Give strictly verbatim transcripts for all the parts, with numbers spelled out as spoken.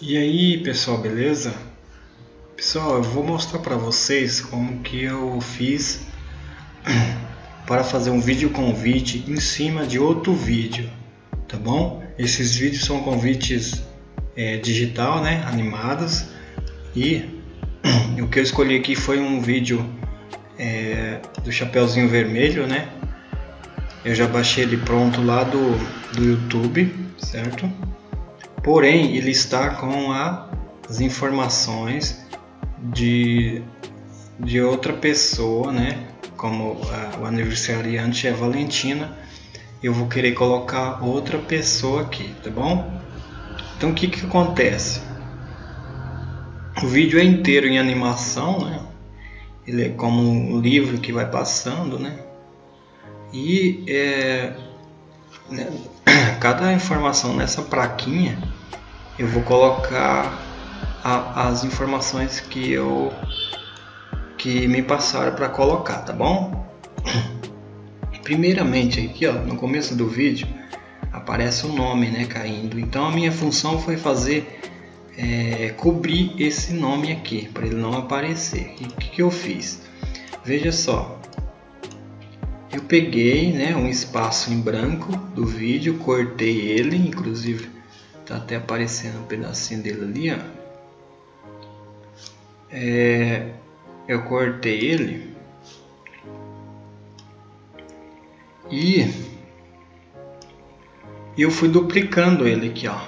E aí pessoal, beleza? Pessoal, eu vou mostrar para vocês como que eu fiz para fazer um vídeo convite em cima de outro vídeo, tá bom? Esses vídeos são convites é, digital, né, animados, e o que eu escolhi aqui foi um vídeo é, do Chapeuzinho Vermelho, né? Eu já baixei ele pronto lá do, do YouTube, certo? Porém, ele está com a, as informações de, de outra pessoa, né? Como a, o aniversariante é a Valentina, eu vou querer colocar outra pessoa aqui, tá bom? Então, o que que acontece? O vídeo é inteiro em animação, né? Ele é como um livro que vai passando, né? E é, né? Cada informação nessa plaquinha eu vou colocar a, as informações que eu que me passaram para colocar, tá bom? Primeiramente aqui, ó, no começo do vídeo aparece o nome, né, caindo. Então a minha função foi fazer é, cobrir esse nome aqui para ele não aparecer. E o que que eu fiz? Veja só. Eu peguei, né, um espaço em branco do vídeo, cortei ele, inclusive tá até aparecendo um pedacinho dele ali, ó. É, eu cortei ele e eu fui duplicando ele aqui, ó.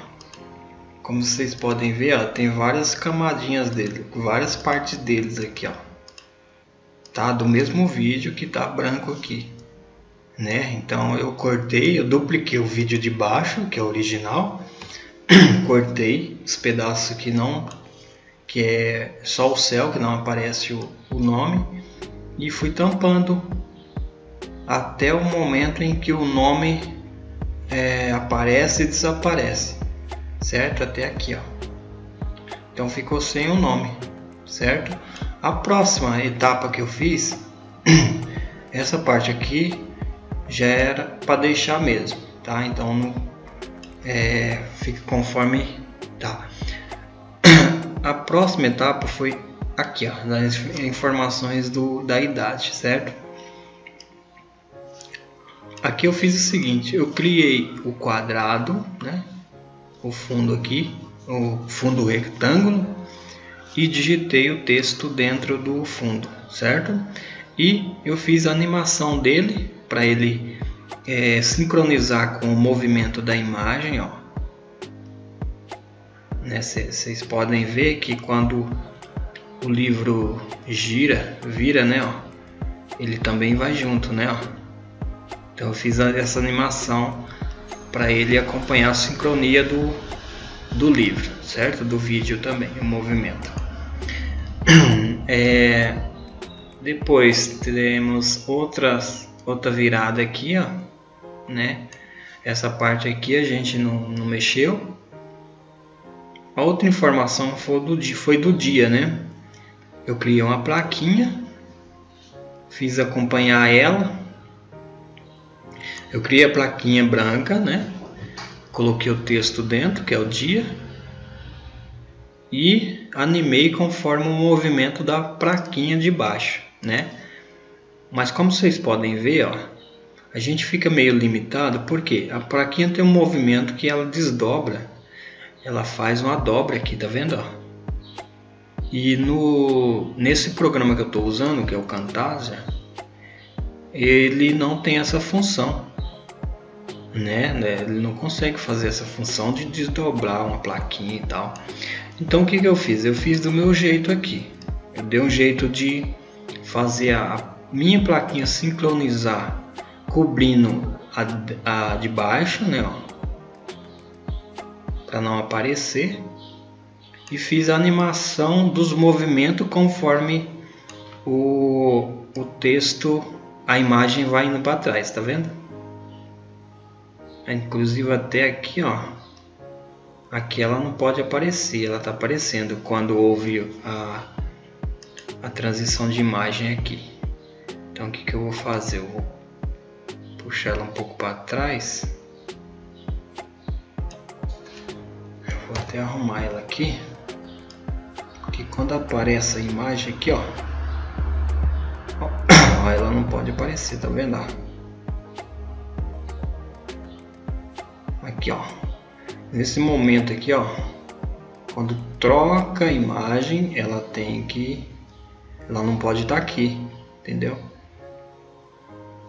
Como vocês podem ver, ó, tem várias camadinhas dele, várias partes deles aqui, ó, tá? Do mesmo vídeo que tá branco aqui, né? Então eu cortei, eu dupliquei o vídeo de baixo, que é o original, cortei os pedaços que não, que é só o céu, que não aparece o, o nome, e fui tampando até o momento em que o nome é, aparece e desaparece, certo? Até aqui, ó. Então ficou sem o nome, certo? A próxima etapa que eu fiz, essa parte aqui já era para deixar mesmo, tá? Então não, é, fica conforme tá. A próxima etapa foi aqui, ó, das informações do, da idade, certo? Aqui eu fiz o seguinte, eu criei o quadrado, né? O fundo aqui, o fundo retângulo, e digitei o texto dentro do fundo, certo? E eu fiz a animação dele para ele é, sincronizar com o movimento da imagem, ó. Vocês né, podem ver que quando o livro gira, vira, né, ó, ele também vai junto, né, ó. Então eu fiz essa animação para ele acompanhar a sincronia do do livro, certo? Do vídeo também, o movimento. É, depois teremos outras, outra virada aqui, ó, né? Essa parte aqui a gente não, não mexeu. A outra informação foi do, foi do dia, né? Eu criei uma plaquinha, fiz acompanhar ela. Eu criei a plaquinha branca, né? Coloquei o texto dentro, que é o dia. E animei conforme o movimento da plaquinha de baixo, né? Mas como vocês podem ver, ó, a gente fica meio limitado porque a plaquinha tem um movimento que ela desdobra, ela faz uma dobra aqui, tá vendo? Ó? E no nesse programa que eu estou usando, que é o Camtasia, ele não tem essa função, né? Ele não consegue fazer essa função de desdobrar uma plaquinha e tal. Então o que que eu fiz? Eu fiz do meu jeito aqui. Eu dei um jeito de fazer a minha plaquinha sincronizar cobrindo a, a de baixo, né, para não aparecer. E fiz a animação dos movimentos conforme o, o texto, a imagem vai indo para trás, tá vendo? Inclusive até aqui, ó. Aqui ela não pode aparecer, ela está aparecendo quando houve a, a transição de imagem aqui. Então o que que eu vou fazer? Eu vou puxar ela um pouco para trás. Eu vou até até arrumar ela aqui, porque quando aparece a imagem aqui, ó, ó, ela não pode aparecer, tá vendo? Aqui, ó, nesse momento aqui, ó, quando troca a imagem, ela tem que, ela não pode estar aqui, entendeu?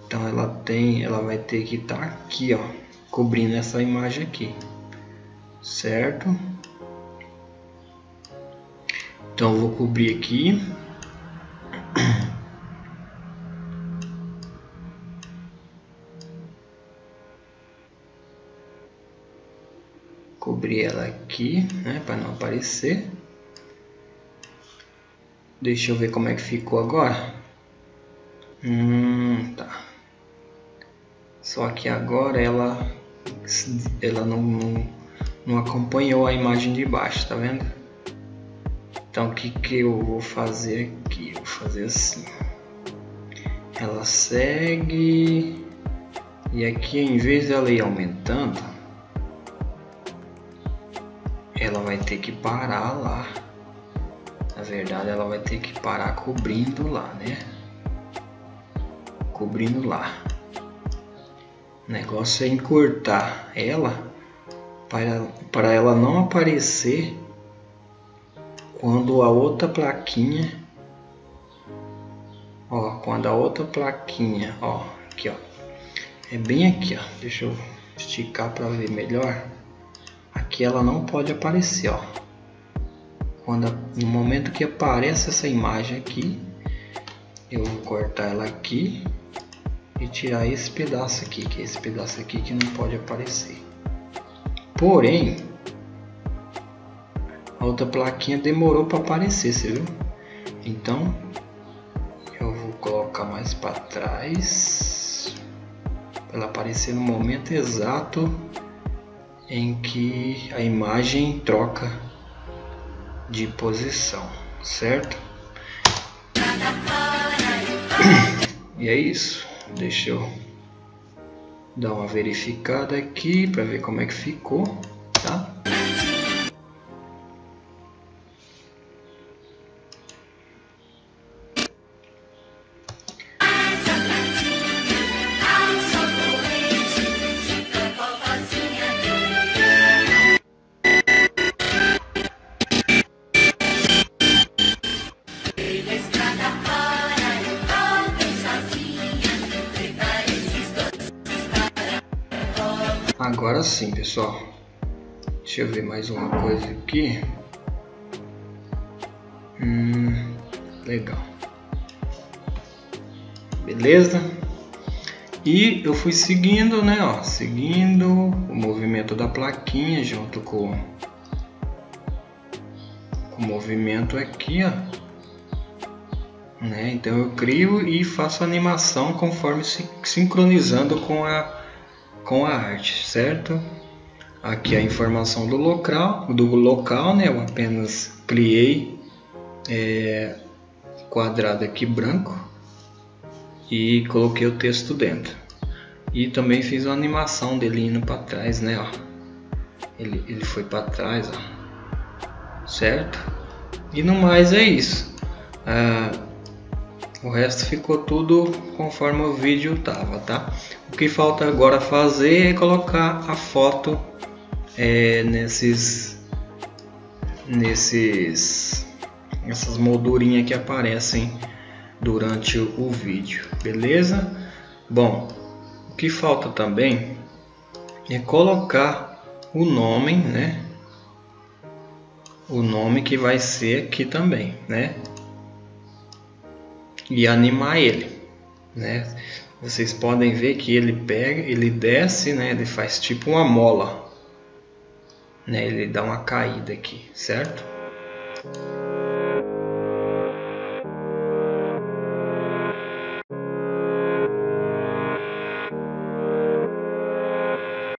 Então ela tem, ela vai ter que estar aqui, ó, cobrindo essa imagem aqui, certo? Então eu vou cobrir aqui. Cobrir ela aqui, né, para não aparecer. Deixa eu ver como é que ficou agora. Hum, tá. Só que agora ela ela não, não, não acompanhou a imagem de baixo, tá vendo? Então o que que eu vou fazer aqui? Vou fazer assim. Ela segue e aqui, em vez dela ir aumentando, ela vai ter que parar lá. Na verdade, ela vai ter que parar cobrindo lá, né? Cobrindo lá. O negócio é encurtar ela para, para ela não aparecer quando a outra plaquinha, ó, quando a outra plaquinha, ó, aqui, ó, é bem aqui, ó. Deixa eu esticar para ver melhor. Aqui ela não pode aparecer, ó. Quando, no momento que aparece essa imagem aqui, eu vou cortar ela aqui e tirar esse pedaço aqui, que é esse pedaço aqui que não pode aparecer. Porém, a outra plaquinha demorou para aparecer, você viu? Então eu vou colocar mais para trás para ela aparecer no momento exato em que a imagem troca de posição, certo? E é isso. Deixa eu dar uma verificada aqui para ver como é que ficou, tá? Agora sim, pessoal, deixa eu ver mais uma coisa aqui. Hum, legal, beleza. E eu fui seguindo, né, ó, seguindo o movimento da plaquinha junto com o movimento aqui, ó, né? Então eu crio e faço animação conforme se sincronizando com a com a arte, certo? Aqui a informação do local, do local, né? Eu apenas criei é, quadrado aqui branco e coloquei o texto dentro. E também fiz uma animação dele indo para trás, né? Ó, ele, ele foi para trás, ó, certo? E no mais é isso. Ah, o resto ficou tudo conforme o vídeo tava, tá? O que falta agora fazer é colocar a foto é, nesses, nesses, essas moldurinhas que aparecem durante o, o vídeo, beleza? Bom, o que falta também é colocar o nome, né? O nome que vai ser aqui também, né? E animar ele, né? Vocês podem ver que ele pega, ele desce, né? Ele faz tipo uma mola, né? Ele dá uma caída aqui, certo?